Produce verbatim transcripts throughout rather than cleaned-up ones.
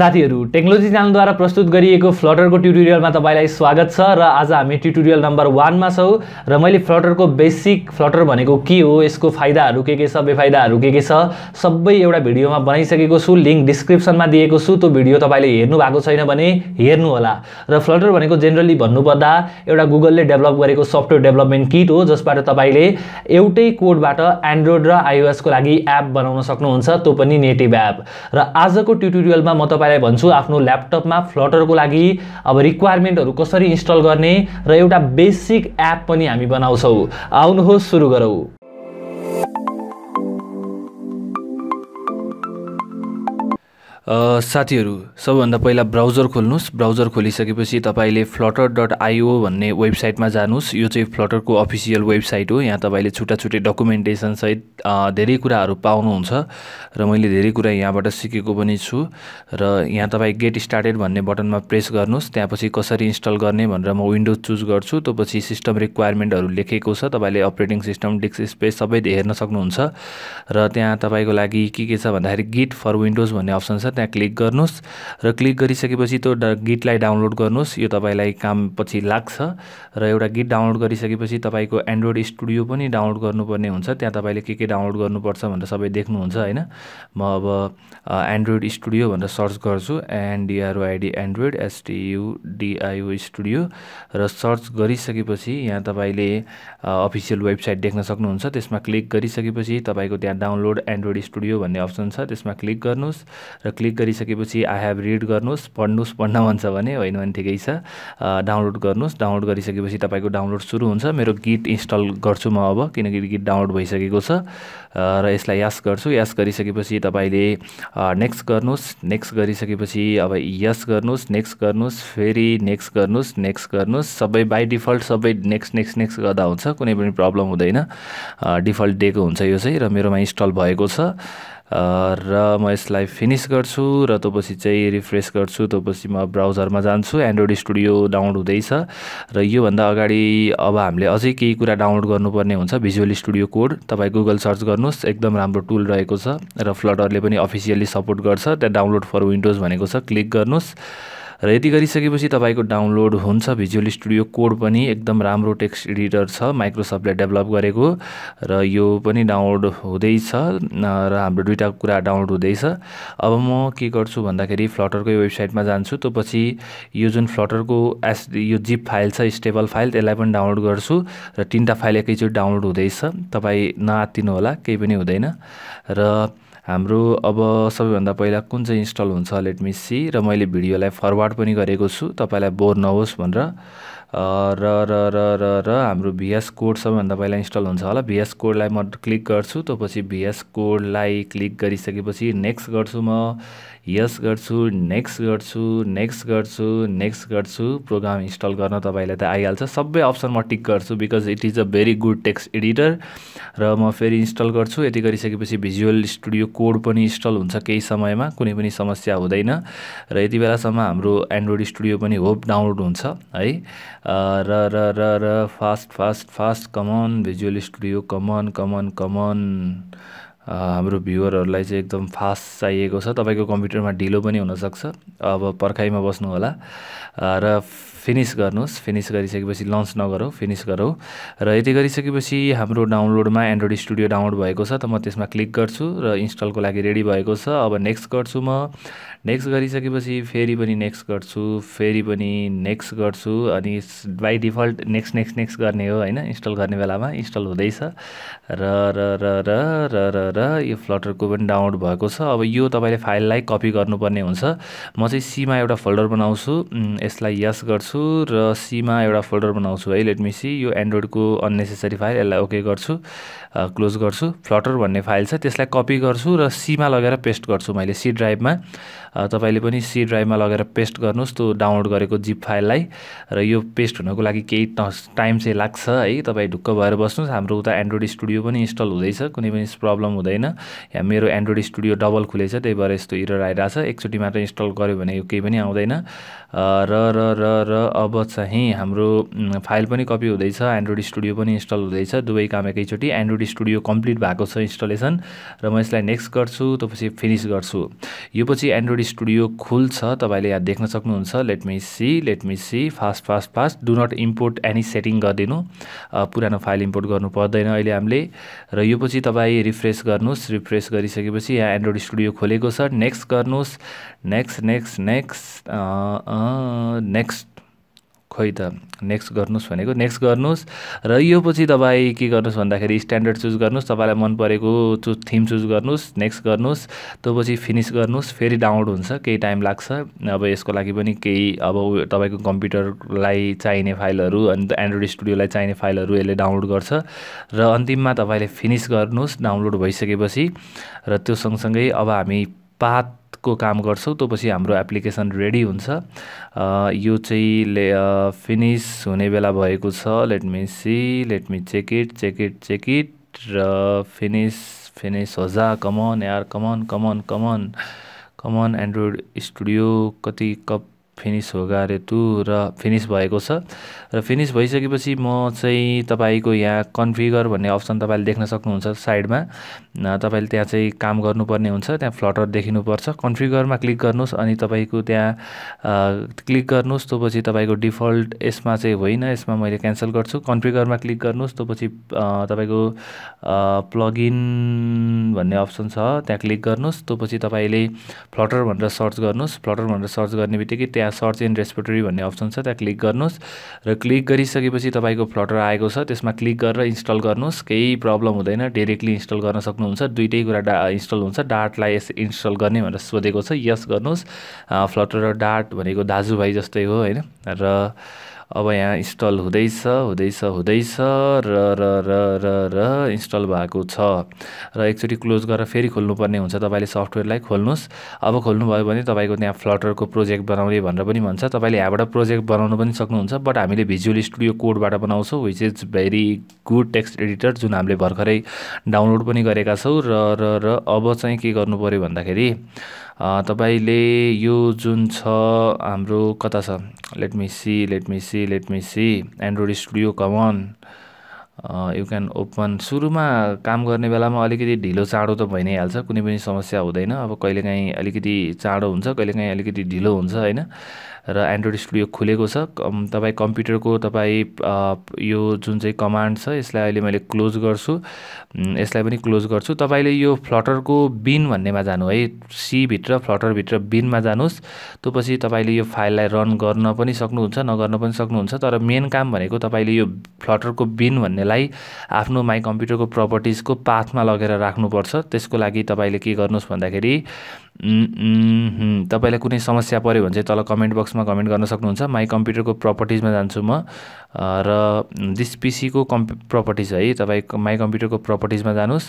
साथीहरु technology channel द्वारा प्रस्तुत गरिएको फ्लटरको ट्युटोरियलमा तपाईलाई स्वागत छ र आज हामी ट्युटोरियल नम्बर एक मा छौं र मैले फ्लटरको बेसिक फ्लटर भनेको के हो यसको फाइदाहरु के के छ बेफाइदाहरु के के छ सबै एउटा भिडियोमा बनाइसकेको छु लिंक डिस्क्रिप्सनमा दिएको छु त्यो भिडियो तपाईले हेर्नु भएको छैन भने हेर्नु होला र फ्लटर भनेको जनरली भन्नु पर्दा एउटा गुगलले डेभलप गरेको सफ्टवेयर डेभलपमेन्ट किट हो जसबाट तपाईले एउटै कोडबाट एन्ड्रोइड र आईओएस को लागि एप बनाउन सक्नुहुन्छ त्यो पनि नेटिभ एप र आजको ट्युटोरियलमा म तपाईलाई भन्छु आफ्नो ल्यापटपमा फ्लटर को लागि अब रिक्वायरमेन्टहरु कसरी इन्स्टल गर्ने र एउटा बेसिक एप पनि हामी बनाउँछौ आउनुहोस् सुरु गरौ अ साथीहरु सबभन्दा पहिला ब्राउजर खोल्नुस् ब्राउजर खोलिसकेपछि तपाईले flutter dot i o भन्ने वेबसाइटमा जानुस् यो चाहिँ फ्लटर को अफिसियल वेबसाइट हो यहाँ तपाईले छुटाछुटै डकुमेन्टेसन सहित धेरै कुराहरु पाउनुहुन्छ र मैले धेरै कुरा यहाँबाट सिकेको पनि छु र यहाँ तपाई गेट स्टार्टेड भन्ने बटनमा प्रेस गर्नुस् त्यसपछि कसरी इन्स्टल गर्ने भनेर म विन्डोज चुज गर्छु त्यसपछि सिस्टम रिक्वायरमेन्टहरु लेखेको छ तपाईले अपरेटिङ सिस्टम डिस्क स्पेस सबै हेर्न सक्नुहुन्छ र त्यहाँ तपाईको लागि के के छ भन्दाखेरि गिट फर विन्डोज भन्ने अप्सन छ त्यहाँ क्लिक गर्नुस् र क्लिक गरिसकेपछि त्यो गिटलाई डाउनलोड गर्नुस् यो तपाईलाई काम पछि लाग्छ र एउटा गिट डाउनलोड गरिसकेपछि तपाईको एन्ड्रोइड स्टुडियो पनि डाउनलोड गर्नुपर्ने हुन्छ त्यहाँ तपाईले के के डाउनलोड गर्नुपर्छ भनेर सबै देख्नुहुन्छ हैन म अब एन्ड्रोइड स्टुडियो भनेर सर्च गर्छु N D R O I D Android S T U D I O studio र सर्च गरिसकेपछि यहाँ तपाईले अफिसियल वेबसाइट देख्न सक्नुहुन्छ त्यसमा क्लिक गरिसकेपछि तपाईको त्यहाँ डाउनलोड एन्ड्रोइड स्टुडियो भन्ने अप्सन छ त्यसमा क्लिक गर्नुस् र क्लिक गरिसकेपछि आई ह्याभ रीड गर्नुस् पढ्नुस् पढ्न मन छ भने हैन भने ठिकै छ डाउनलोड गर्नुस् डाउनलोड गरिसकेपछि तपाईको डाउनलोड सुरु हुन्छ मेरो गिट इन्स्टल गर्छु म अब किनकि गिट डाउनलोड भइसकेको छ र यसलाई यस गर्छु यस गरिसकेपछि तपाईले नेक्स्ट गर्नुस् नेक्स्ट गरिसकेपछि अब यस गर्नुस् नेक्स्ट गर्नुस् फेरि नेक्स्ट गर्नुस् नेक्स्ट गर्नुस् सबै बाइ डिफल्ट सबै नेक्स्ट नेक्स्ट नेक्स्ट गर्दा हुन्छ कुनै पनि प्रब्लम हुँदैन डिफल्ट दिएको हुन्छ यो चाहिँ र मेरोमा इन्स्टल भएको छ र म यसलाई फिनिश गर्छु र त्यसपछि चाहिँ रिफ्रेश गर्छु त्यसपछि म ब्राउजरमा जान्छु एन्ड्रोइड स्टुडियो डाउनलोड हुँदैछ र यो भन्दा अगाडि अब हामीले अझै केही कुरा डाउनलोड गर्नुपर्ने हुन्छ भिजुअल स्टुडियो कोड तपाई गुगल सर्च गर्नुस् एकदम राम्रो टुल रहेको छ र फ्लटरले पनि अफिसियली सपोर्ट गर्छ त्यहाँ डाउनलोड फर विन्डोज भनेको छ क्लिक गर्नुस् र यति गरिसकेपछि तपाईको डाउनलोड हुन्छ भिजुअल स्टुडियो कोड पनि एकदम राम्रो टेक्स्ट एडिटर छ माइक्रोसफ्टले डेभलप गरेको र यो पनि डाउनलोड हुँदैछ र हाम्रो दुईटा कुरा डाउनलोड हुँदैछ अब म के गर्छु भन्दाखेरि फ्लटरको वेबसाइटमा जान्छु त्यसपछि यो जुन फ्लटरको एस यो जिप फाइल छ स्टेबल फाइल त्यसलाई पनि डाउनलोड गर्छु र तीनटा फाइल एकैचोटि डाउनलोड हुँदैछ तपाई नआत्तिनु होला केही पनि हुँदैन र हाम्रो अब सबैभन्दा पहिला कुन चाहिँ इन्स्टल हुन्छ लेट मी सी र मैले भिडियोलाई फरवर्ड पनि गरेको छु तपाईलाई बोर नहोस् भनेर र र र र र हाम्रो भीएस कोड सबैभन्दा पहिला इन्स्टल हुन्छ होला भीएस कोडलाई म क्लिक गर्छु त्यसपछि भीएस कोडलाई क्लिक गरिसकेपछि नेक्स्ट गर्छु म यस गर्छु नेक्स्ट गर्छु नेक्स्ट गर्छु नेक्स्ट गर्छु प्रोग्राम इन्स्टल गर्न तपाईलाई त आइहाल्छ सबै अप्सन म टिक गर्छु because it is a very good text editor र म फेरि इन्स्टल गर्छु यति गरिसकेपछि भिजुअल स्टुडियो कोड पनि इन्स्टल हुन्छ केही समयमा कुनै पनि समस्या हुँदैन र यति बेलासम्म हाम्रो एन्ड्रोइड स्टुडियो पनि होप डाउनलोड हुन्छ है र र र र fast fast fast come on visual studio come on come on come on हाम्रो भ्युअरहरुलाई चाहिँ एकदम फास्ट चाहिएको छ तपाईको कम्प्युटरमा ढिलो पनि हुन सक्छ अब पर्खाइमा बस्नु होला र फिनिश गर्नुस् फिनिश गरिसकेपछि लन्च नगरौ फिनिश गरौ र यति गरिसकेपछि हाम्रो डाउनलोडमा एन्ड्रोइड स्टुडियो डाउनलोड भएको छ त म त्यसमा क्लिक गर्छु र इन्स्टलको लागि रेडी भएको छ अब नेक्स्ट गर्छु म नेक्स्ट गरिसकेपछि फेरि पनि नेक्स्ट गर्छु फेरि पनि नेक्स्ट गर्छु अनि by default next next next गर्ने हो हैन इन्स्टल गर्ने बेलामा इन्स्टल हुँदैछ र र र र र र यो फ्लटरको पनि डाउनलोड भएको छ अब यो तपाईले फाइललाई कपी गर्नुपर्ने हुन्छ म चाहिँ सी मा एउटा फोल्डर बनाउँछु यसलाई यस गर्छु र सी मा एउटा फोल्डर बनाउँछु है लेट मी सी यो एन्ड्रोइड को अननेसेसरी फाइल यसलाई ओके गर्छु क्लोज गर्छु फ्लटर भन्ने फाइल छ त्यसलाई कपी गर्छु र सी मा लगेर पेस्ट गर्छु मैले सी ड्राइभमा तपाईले पनि सी ड्राइभमा लगेर पेस्ट गर्नुस् त्यो डाउनलोड गरेको जिप फाइललाई र यो पेस्ट हुनको लागि केही टाइम चाहिँ लाग्छ है तपाई ढुक्क भएर बस्नुस् हाम्रो उता एन्ड्रोइड स्टुडियो पनि इन्स्टल हुँदैछ कुनै पनि प्रब्लम हुँदैन या मेरो एन्ड्रोइड स्टुडियो डबल खुलेछ त्यही भएर यस्तो एरर आइराछ एकचोटी मात्र इन्स्टल गर्यो भने यो केही पनि आउँदैन र र र अब चाहिँ हाम्रो फाइल पनि कपी हुँदैछ एन्ड्रोइड स्टुडियो पनि इन्स्टल हुँदैछ दुबै काम एकैचोटी एन्ड्रोइड स्टुडियो कम्प्लिट भएको छ इन्स्टलेसन र म यसलाई नेक्स्ट गर्छु त्यसपछि फिनिश गर्छु यो पछि एन्ड्रोइड स्टुडियो खुल्छ तपाईले यहाँ देख्न सक्नुहुन्छ let me see let me see fast fast fast do not import any setting गर्दिनु पुरानो फाइल इम्पोर्ट गर्नु पर्दैन अहिले हामीले र यो पछि तपाई रिफ्रेश गर्नुस् रिफ्रेश गरिसकेपछि यहाँ एन्ड्रोइड स्टुडियो खोलेको छ नेक्स्ट गर्नुस् नेक्स्ट नेक्स्ट नेक्स्ट नेक्स्ट खोइ त नेक्स्ट गर्नुस् भनेको नेक्स्ट गर्नुस् र यो पछि तपाई के गर्नुस् भन्दाखेरि स्ट्यान्डर्ड चुज गर्नुस् तपाईलाई मन परेको चुज थीम चुज गर्नुस् नेक्स्ट गर्नुस् त्यसपछि फिनिश गर्नुस् फेरि डाउनलोड हुन्छ केही टाइम लाग्छ अब यसको लागि पनि केही अब तपाईको कम्प्युटरलाई चाहिने फाइलहरु अनि एन्ड्रोइड स्टुडियोलाई चाहिने फाइलहरु यसले डाउनलोड गर्छ र अन्तिममा तपाईले फिनिश गर्नुस् डाउनलोड भइसकेपछि र त्यो सँगसँगै अब हामी पाथ को काम गर्छौ त्यसपछि हाम्रो एप्लिकेसन रेडी हुन्छ यो चाहिँ फिनिश हुने बेला भएको छ let me see let me check it check it check it र फिनिश फिनिश हो जा कम अन यार come on come on come on come on Android studio कति कप फिनिश हो गरे तु र फिनिश भएको छ र फिनिश भइसकेपछि म चाहिँ तपाईको यहाँ कन्फिगर भन्ने अप्सन तपाईले देख्न सक्नुहुन्छ साइडमा तपाईले त्यहाँ चाहिँ काम गर्नुपर्ने हुन्छ त्यहाँ फ्लटर देखिनुपर्छ कन्फिगरमा क्लिक गर्नुस् अनि तपाईको त्यहाँ क्लिक गर्नुस् त्यसपछि तपाईको डिफल्ट यसमा चाहिँ होइन यसमा मैले क्यान्सल गर्छु कन्फिगरमा क्लिक गर्नुस् त्यसपछि तपाईको प्लगइन भन्ने अप्सन छ त्यहाँ क्लिक गर्नुस् त्यसपछि तपाईले फ्लटर भनेर सर्च गर्नुस् फ्लटर भनेर सर्च गर्नेबित्तिकै त्यहाँ सर्च इन रेस्पिरेटरी भन्ने अप्सन छ त्यहाँ क्लिक गर्नुस् र क्लिक गरिसकेपछि तपाईको फ्लटर आएको छ त्यसमा क्लिक गरेर इन्स्टल गर्नुस् केही प्रब्लम हुँदैन डाइरेक्टली इन्स्टल गर्न सक्नुहुन्छ दुईटै कुरा इन्स्टल हुन्छ डार्टलाई यस इन्स्टल गर्ने भनेर सोधेको छ यस गर्नुस् फ्लटर र डार्ट भनेको दाजुभाइ जस्तै हो हैन र अब यहाँ इन्स्टल हुँदैछ हुँदैछ हुँदैछ र र र र र इन्स्टल भएको छ र एकचोटी क्लोज गरेर फेरि खोल्नु पर्ने हुन्छ तपाईले सफ्टवेयरलाई खोल्नुस् अब खोल्नु भयो भने तपाईको त्यहाँ फ्लटरको प्रोजेक्ट बनाउने भनेर पनि भन्छ तपाईले यहाँबाट प्रोजेक्ट बनाउन पनि सक्नुहुन्छ बट हामीले भिजुअल स्टुडियो कोडबाट बनाउँछौं which is very good text editor जुन हामीले भर्खरै डाउनलोड पनि गरेका छौं र र र अब चाहिँ के गर्नु पर्यो भन्दाखेरि तपाईले यो जुन छ हाम्रो कता छ let me see let me see let me see Android studio come on you can open सुरुमा काम गर्ने बेलामा अलिकति ढिलो चाँडो त भइ नै हाल्छ कुनै पनि समस्या हुँदैन अब कहिलेकाहीँ अलिकति चाँडो हुन्छ कहिलेकाहीँ अलिकति ढिलो हुन्छ हैन र एन्ड्रोइड स्टुडियो खुलेको छ तपाई कम्प्युटरको तपाई यो जुन चाहिँ कमान्ड छ यसलाई अहिले मैले क्लोज गर्छु यसलाई पनि क्लोज गर्छु तपाईले यो फ्लटरको बिन भन्नेमा जानु है सी भित्र फ्लटर भित्र बिनमा जानुस् त्यसपछि तपाईले यो फाइललाई रन गर्न पनि सक्नुहुन्छ नगर्न पनि सक्नुहुन्छ तर मेन काम भनेको तपाईले यो फ्लटरको बिन भन्नेलाई आफ्नो माइ कम्प्युटरको प्रपर्टिजको पाथमा लगेर राख्नुपर्छ त्यसको लागि तपाईले के गर्नुस् भन्दाखेरि तपाईलाई कुनै समस्या पर्यो भने चाहिँ तल कमेन्ट बक्समा कमेन्ट गर्न सक्नुहुन्छ माइ कम्प्युटरको प्रपर्टिजमा जान्छु म र दिस पीसीको प्रपर्टिज है तपाईको माइ कम्प्युटरको प्रपर्टिजमा जानुस्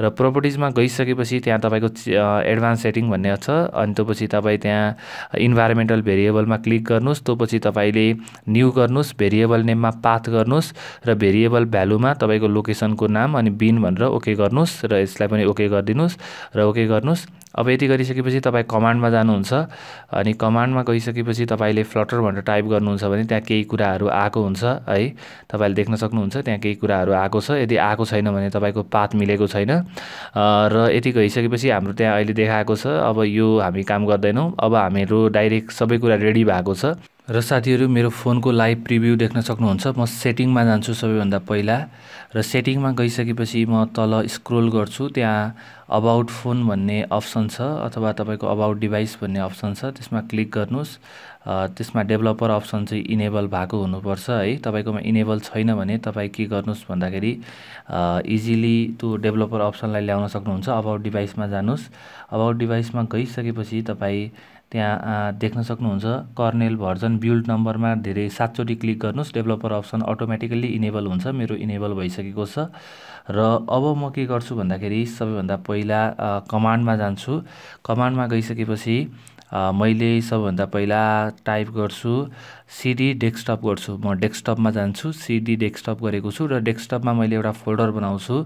र प्रपर्टिजमा गइसकेपछि त्यहाँ तपाईको एडभान्स सेटिङ भन्ने छ अनि त्यसपछि तपाई त्यहाँ इन्भाइरोमेन्टल भेरिएबलमा क्लिक गर्नुस् त्यसपछि तपाईले न्यू गर्नुस् भेरिएबल नेममा पाथ गर्नुस् र भेरिएबल भ्यालुमा तपाईको लोकेसनको नाम अनि बिन भनेर ओके गर्नुस् र यसलाई पनि ओके गरिदिनुस् र ओके गर्नुस् अब यति गरिसकेपछि तपाई कमान्डमा जानुहुन्छ अनि कमान्डमा गइसकेपछि तपाईले फ्लटर भनेर टाइप गर्नुहुन्छ भने त्यहाँ केही कुराहरु आएको हुन्छ है तपाईले देख्न सक्नुहुन्छ त्यहाँ केही कुराहरु आएको छ यदि आएको छैन भने तपाईको पाथ मिलेको छैन र यति गइसकेपछि हाम्रो त्यहाँ अहिले देखाएको छ अब यो हामी काम गर्दैनौं अब हामीहरु डाइरेक्ट सबै कुरा रेडी भएको छ र साथीहरु मेरो फोनको लाइभ प्रिभ्यू देख्न सक्नुहुन्छ म सेटिङमा जान्छु सबैभन्दा पहिला र सेटिङमा गइसकेपछि म तल स्क्रोल गर्छु त्यहाँ अबाउट फोन भन्ने अप्सन छ अथवा तपाईको अबाउट डिभाइस भन्ने अप्सन छ त्यसमा क्लिक गर्नुस् त्यसमा डेभलपर अप्सन चाहिँ इनेबल भएको हुनुपर्छ है तपाईकोमा इनेबल छैन भने तपाई के गर्नुस् भन्दाखेरि इजिली त्यो डेभलपर अप्सनलाई ल्याउन सक्नुहुन्छ अबाउट डिभाइसमा जानुस् अबाउट डिभाइसमा गइसकेपछि तपाई त्यहाँ देख्न सक्नुहुन्छ कर्नेल भर्जन बिल्ड नम्बरमा धेरै सातचोटी क्लिक गर्नुस् डेभलपर अप्सन अटोमेटिकली इनेबल हुन्छ मेरो इनेबल भइसकेको छ र अब म के गर्छु भन्दाखेरि सबैभन्दा पहिला कमान्डमा जान्छु कमान्डमा गइसकेपछि मैले सबभन्दा पहिला टाइप गर्छु cd डेस्कटप गर्छु म डेस्कटपमा जान्छु cd डेस्कटप गरेको छु र डेस्कटपमा मैले एउटा फोल्डर बनाउँछु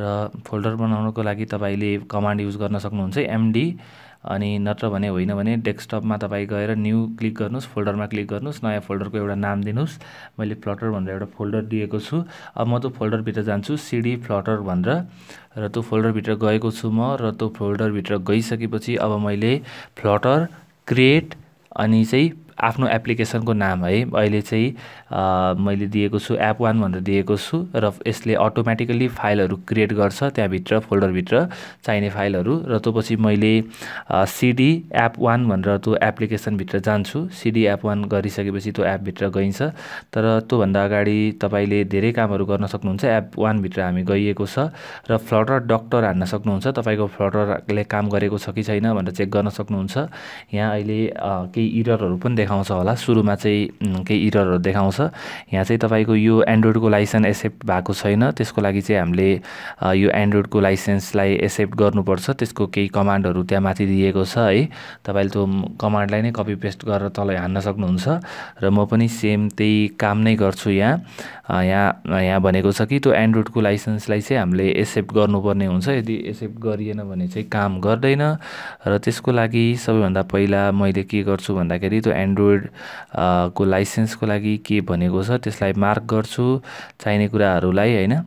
र फोल्डर बनाउनको लागि तपाईले कमान्ड युज गर्न सक्नुहुन्छ md अनि नत्र भने होइन भने डेस्कटपमा तपाई गएर न्यू क्लिक गर्नुस् फोल्डरमा क्लिक गर्नुस् नयाँ फोल्डरको एउटा नाम दिनुस् मैले फ्लटर भनेर एउटा फोल्डर दिएको छु अब म त्यो फोल्डर भित्र जान्छु cd फ्लटर भनेर र त्यो फोल्डर भित्र गएको छु म र त्यो फोल्डर भित्र गइसकेपछि अब मैले फ्लटर क्रिएट अनि चाहिँ आफ्नो एप्लिकेशनको नाम है अहिले चाहिँ मैले दिएको छु एप वन भनेर दिएको छु र यसले अटोमेटिकली फाइलहरु क्रिएट गर्छ त्यहाँ भित्र फोल्डर भित्र चाहिने फाइलहरु र त्यसपछि मैले cd एप वन भनेर त्यो एप्लिकेशन भित्र जान्छु cd एप वन गरिसकेपछि त्यो एप भित्र गइन्छ तर त्यो भन्दा अगाडि तपाईले धेरै कामहरु गर्न सक्नुहुन्छ एप वन भित्र हामी गइएको छ र फ्लटर डक्टर हान्न सक्नुहुन्छ तपाईको फ्लटरले काम गरेको छ कि छैन भनेर चेक गर्न सक्नुहुन्छ यहाँ अहिले केही एररहरु पनि देखाउँछ होला सुरुमा चाहिँ केही एररहरु देखाउँछ यहाँ चाहिँ तपाईको यो एन्ड्रोइड को लाइसेन्स एक्सेप्ट भएको छैन त्यसको लागि चाहिँ हामीले यो एन्ड्रोइड को लाइसेन्सलाई एक्सेप्ट गर्नुपर्छ त्यसको केही कमान्डहरु त्यहाँ माथि दिएको छ है तपाईले त्यो कमान्डलाई नै कपी पेस्ट गरेर तल हान्न सक्नुहुन्छ र म पनि सेम त्यही काम नै गर्छु यहाँ यहाँ यहाँ भनेको छ कि त्यो एन्ड्रोइड को लाइसेन्सलाई चाहिँ हामीले एक्सेप्ट गर्नुपर्ने हुन्छ यदि एक्सेप्ट गरिएन भने चाहिँ काम गर्दैन र त्यसको लागि सबैभन्दा पहिला मैले के गर्छु भन्दाखेरि त्यो एन्ड्रोइड Android को लाइसेंस को लागि के भनेको छ त्यसलाई मार्क गर्छु चाहिने कुराहरुलाई हैन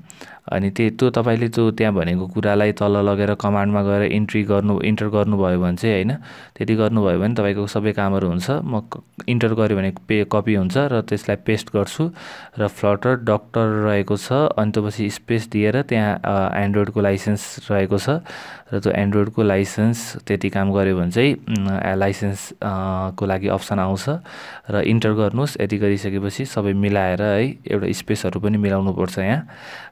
अनि त्यो तपाईले त्यो त्यहाँ भनेको कुरालाई तल लगेर कमान्डमा गएर इन्ट्री गर्नु इन्टर गर्नु भयो भने चाहिँ हैन त्यति गर्नु भयो भने तपाईको सबै कामहरु हुन्छ म इन्टर गर्यो भने कपी हुन्छ र त्यसलाई पेस्ट गर्छु र फ्लटर डक्टर रहेको छ अनि त्यसपछि स्पेस दिएर त्यहाँ एन्ड्रोइड को लाइसेन्स रहेको छ र त्यो एन्ड्रोइड को लाइसेन्स त्यति काम गर्यो भने चाहिँ लाइसेन्स को लागि अप्सन आउँछ र इन्टर गर्नुस् यति गरिसकेपछि सबै मिलाएर है एउटा स्पेसहरु पनि मिलाउनु पर्छ यहाँ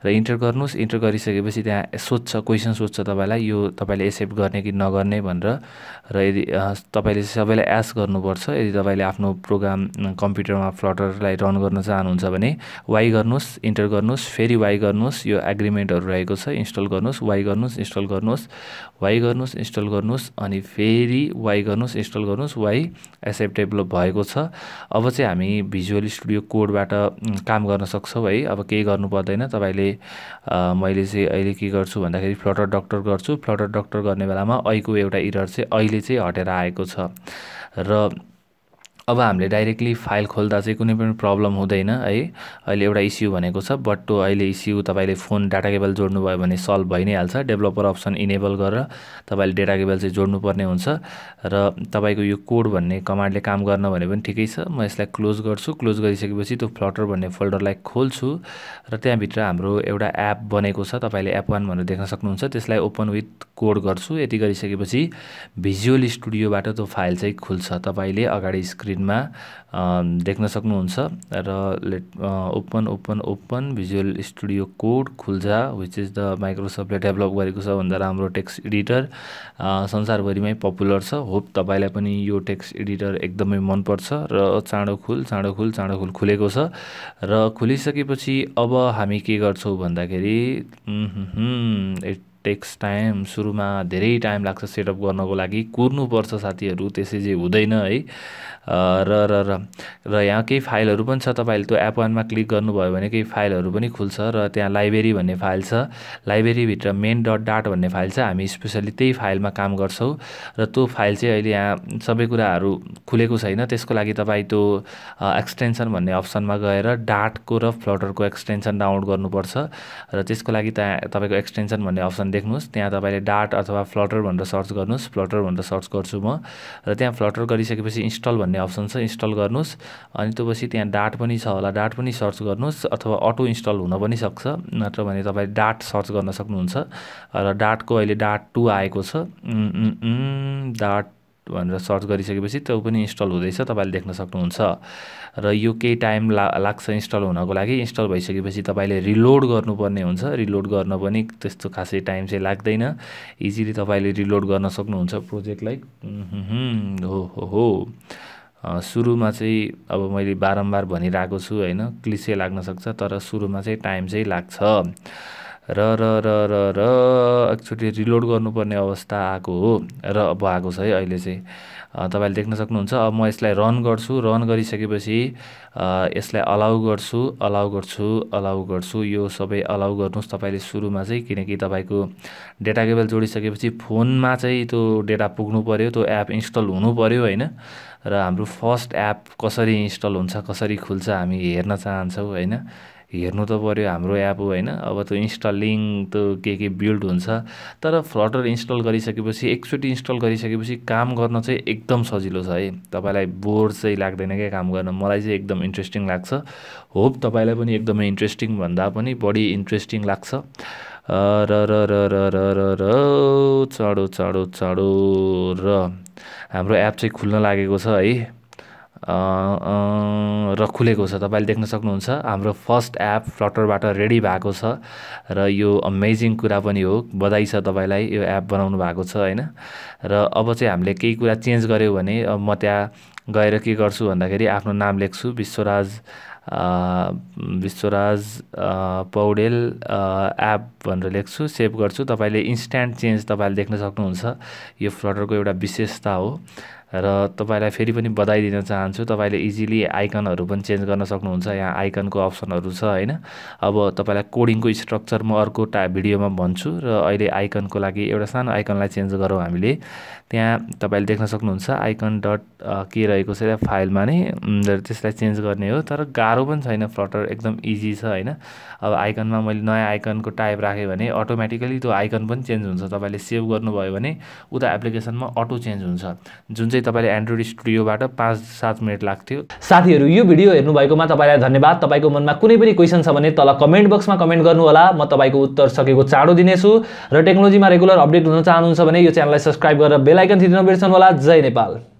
र इन्टर गर्नुस् इन्टर गरिसकेपछि त्यहाँ सोध्छ क्वेशन सोध्छ तपाईलाई यो तपाईले एक्सेप्ट गर्ने कि नगर्ने भनेर र यदि तपाईले सबैलाई एस गर्नुपर्छ यदि तपाईले आफ्नो प्रोग्राम कम्प्युटरमा फ्लटरलाई रन गर्न चाहनुहुन्छ भने वाई गर्नुस् इन्टर गर्नुस् फेरि वाई गर्नुस् यो एग्रीमेन्टहरु रहेको छ इन्स्टल गर्नुस् वाई गर्नुस् इन्स्टल गर्नुस् वाई गर्नुस् इन्स्टल गर्नुस् अनि फेरि वाई गर्नुस् इन्स्टल गर्नुस् वाई एक्सेप्ट डेभलप भएको छ अब चाहिँ हामी भिजुअल स्टुडियो कोडबाट काम गर्न सक्छौ है अब के गर्नु पर्दैन तपाईले मैले चाहिँ अहिले के गर्छु भन्दाखेरि फ्लटर डक्टर गर्छु फ्लटर डक्टर गर्ने बेलामा आइको एउटा एरर चाहिँ अहिले चाहिँ हटेर आएको छ र अब हामीले डाइरेक्टली फाइल खोल्दा चाहिँ कुनै पनि प्रब्लम हुँदैन है अहिले एउटा इस्यु भनेको छ बट अहिले इस्यु तपाईले फोन डाटा केबल जोड्नु भयो भने सल्भ भइ नै हाल्छ डेभलपर अप्सन इनेबल गरेर तपाईले डाटा केबल चाहिँ जोड्नु पर्ने हुन्छ र तपाईको यो कोड भन्ने कमान्डले काम गर्न भने पनि ठिकै छ म यसलाई क्लोज गर्छु क्लोज गरिसकेपछि त्यो फ्लटर भन्ने फोल्डरलाई खोल्छु र त्यहाँ भित्र हाम्रो एउटा एप बनेको छ तपाईले एप वन भनेर देख्न सक्नुहुन्छ त्यसलाई ओपन विथ कोड गर्छु यति गरिसकेपछि भिजुअल स्टुडियोबाट त्यो फाइल चाहिँ खुल्छ तपाईले अगाडि स्क्रिन मा देख्न सक्नुहुन्छ र open open open visual studio code खुल्जा व्हिच इज द माइक्रोसफ्टले डेभलप गरेको सबभन्दा राम्रो टेक्स्ट एडिटर संसारभरिमै पपुलर छ होप तपाईलाई पनि यो टेक्स्ट एडिटर एकदमै मन पर्छ र चाँडो खुल चाँडो खुल चाँडो खुल खुलेको छ र खुलिसकेपछि अब हामी के गर्छौ भन्दाखेरि टेक्स टाइम सुरुमा धेरै टाइम लाग्छ सेटअप गर्नको लागि कुर्नु पर्छ साथीहरु त्यसै जे हुँदैन है र र र र यहाँ केही फाइलहरु पनि छ तपाईले त्यो एप वन मा क्लिक गर्नु भयो भने केही फाइलहरु पनि खुल्छ र त्यहाँ लाइब्रेरी भन्ने फाइल छ लाइब्रेरी भित्र main.dart भन्ने फाइल छ हामी स्पेशली त्यही फाइलमा काम गर्छौ र त्यो फाइल चाहिँ अहिले यहाँ सबै कुराहरु खुलेको छैन त्यसको लागि तपाई त्यो एक्सटेन्सन भन्ने अप्सनमा गएर dart को र flutter को एक्सटेन्सन डाउनलोड गर्नुपर्छ र त्यसको लागि तपाईको एक्सटेन्सन भन्ने अप्सन देख्नुस् त्यहाँ तपाईले डार्ट अथवा फ्लटर भनेर सर्च गर्नुस् फ्लटर भनेर सर्च गर्छु म र त्यहाँ फ्लटर गरिसकेपछि इन्स्टल भन्ने अप्सन छ इन्स्टल गर्नुस् अनि त्यसपछि त्यहाँ डार्ट पनि छ होला डार्ट पनि सर्च गर्नुस् अथवा अटो इन्स्टल हुन पनि सक्छ नत्र भने तपाईले डार्ट सर्च गर्न सक्नुहुन्छ र डार्टको अहिले डार्ट टू आएको छ डार्ट भनेर सर्च गरिसकेपछि त्यो पनि इन्स्टल हुँदैछ तपाईले देख्न सक्नुहुन्छ र यो केही टाइम लाग्छ इन्स्टल हुनको लागि इन्स्टल भइसकेपछि तपाईले रिलोड गर्नुपर्ने हुन्छ रिलोड गर्न पनि त्यस्तो खासै टाइम चाहिँ लाग्दैन इजिली तपाईले रिलोड गर्न सक्नुहुन्छ प्रोजेक्टलाई हो हो हो सुरुमा चाहिँ अब मैले बारम्बार भनिरहेको छु हैन क्लिशे लाग्न सक्छ तर सुरुमा चाहिँ टाइम चाहिँ लाग्छ र र र र र र एक्चुअली रिलोड गर्नुपर्ने अवस्था आएको हो र अब आएको छ है अहिले चाहिँ तपाईले देख्न सक्नुहुन्छ। अब म यसलाई रन गर्छु, रन गरिसकेपछि यसलाई अलाउ गर्छु अलाउ गर्छु अलाउ गर्छु यो सबै अलाउ गर्नुस् तपाईले सुरुमा चाहिँ, किनकि तपाईको डेटा केबल जोडिसकेपछि फोनमा चाहिँ त्यो डेटा पुग्नु पर्यो, त्यो एप इन्स्टल हुनु पर्यो हैन, र हाम्रो फर्स्ट एप कसरी इन्स्टल हुन्छ कसरी खुल्छ हामी हेर्न चाहन्छौ हैन, हेर्नु त पर्यो हाम्रो एप हो हैन। अब त्यो इन्स्टलिङ त्यो के के बिल्ड हुन्छ, तर फ्लटर इन्स्टल गरिसकेपछि एकचोटि इन्स्टल गरिसकेपछि काम गर्न चाहिँ एकदम सजिलो छ है, तपाईलाई बोर चाहिँ लाग्दैन के काम गर्न। मलाई चाहिँ एकदम इन्ट्रेस्टिङ लाग्छ, होप तपाईलाई पनि एकदमै इन्ट्रेस्टिङ भन्दा पनि बढी इन्ट्रेस्टिङ लाग्छ। र र र र र र चाँडो चाँडो चाँडो र हाम्रो एप चाहिँ खुल्न लागेको छ है र खुलेको छ, तपाईले देख्न सक्नुहुन्छ हाम्रो फर्स्ट एप फ्लटरबाट रेडी भएको छ र यो अमेजिङ कुरा पनि हो, बधाई छ तपाईलाई यो एप बनाउनु भएको छ हैन। र अब चाहिँ हामीले केही कुरा चेन्ज गर्यौँ भने म त्यहाँ गएर के गर्छु भन्दाखेरि आफ्नो नाम लेख्छु, विश्वराज विश्वराज पौडेल एप भनेर लेख्छु, सेभ गर्छु। तपाईले इन्स्ट्यान्ट चेन्ज तपाईले देख्न सक्नुहुन्छ, यो फ्लटरको एउटा विशेषता हो र तपाईलाई फेरि पनि बधाई दिन चाहन्छु। तपाईले इजिली आइकनहरु पनि चेन्ज गर्न सक्नुहुन्छ, यहाँ आइकनको अप्सनहरु छ हैन। अब तपाईलाई कोडिङको स्ट्रक्चर म अर्को टा भिडियोमा भन्छु, र अहिले आइकनको लागि एउटा सानो आइकनलाई चेन्ज गरौँ हामीले। त्यहाँ तपाईले देख्न सक्नुहुन्छ आइकन डट के रहेको छ फाइलमा नै, त्यसलाई चेन्ज गर्ने हो, तर गाह्रो पनि छैन, फ्लटर एकदम इजी छ हैन। अब आइकनमा मैले नयाँ आइकनको टाइप राखेँ भने अटोमेटिकली त्यो आइकन पनि चेन्ज हुन्छ, तपाईले सेभ गर्नुभयो भने उता एप्लिकेसनमा अटो चेन्ज हुन्छ, जुन चाहिँ तपाईले एन्ड्रोइड स्टुडियोबाट पाँच सात मिनट लाग्थ्यो। साथीहरू यो भिडियो हेर्नु भएकोमा तपाईलाई धन्यवाद। तपाईँको मनमा कुनै पनि क्वेशन छ भने तल कमेन्ट बक्समा कमेन्ट गर्नु होला, म तपाईँको उत्तर सकेको चाँडो दिनेछु। र टेक्नोलोजीमा रेगुलर अपडेट हुन चाहनुहुन्छ भने यो च्यानललाई सब्सक्राइब गरेर बेल आइकन थिच्न नबिर्सनु होला। जय नेपाल।